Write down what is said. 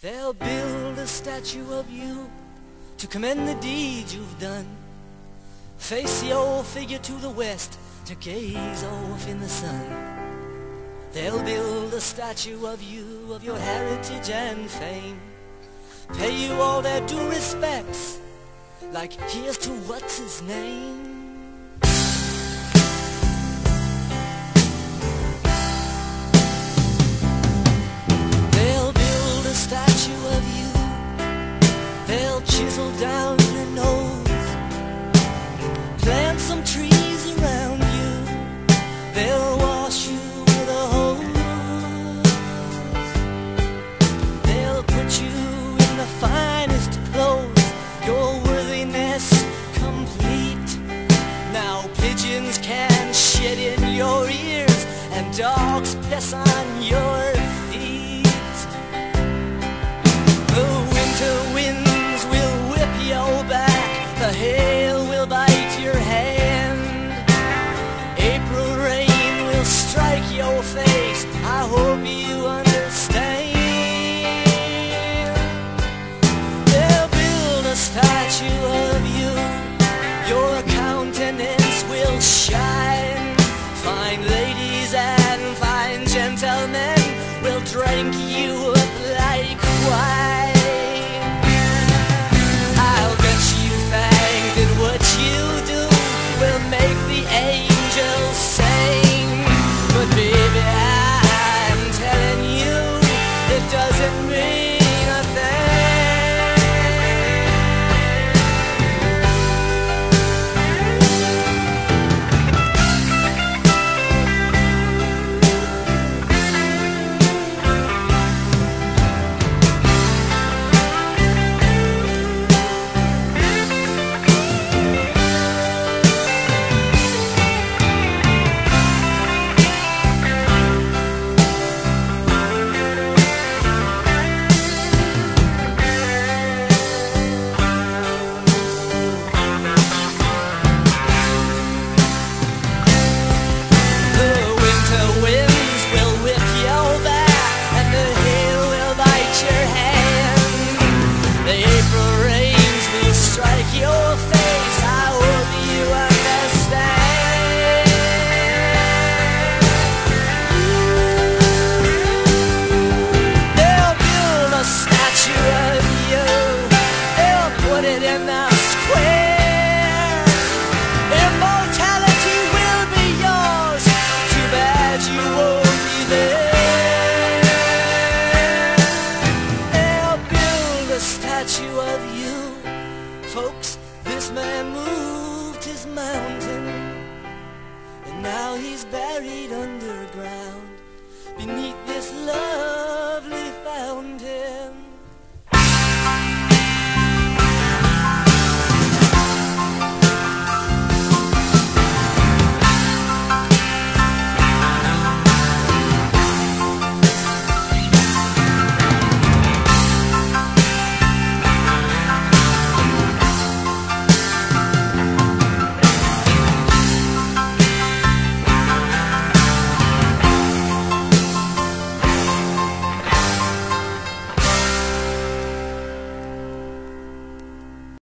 They'll build a statue of you to commend the deeds you've done. Face your figure to the west to gaze off in the sun. They'll build a statue of you, of your heritage and fame. Pay you all their due respects, like here's to what's his name. Chisel down your nose, plant some trees around you, they'll wash you with a hose. They'll put you in the finest clothes, your worthiness complete. Now pigeons can shit in your ears and dogs piss on your feet. The winter wind back, the hail will bite your hand, April rain will strike your face, I hope you understand. They'll build a statue of you, your countenance will shine, fine ladies and fine gentlemen will drink you up like wine. Folks, this man moved his mountain, and now he's buried underground beneath this love.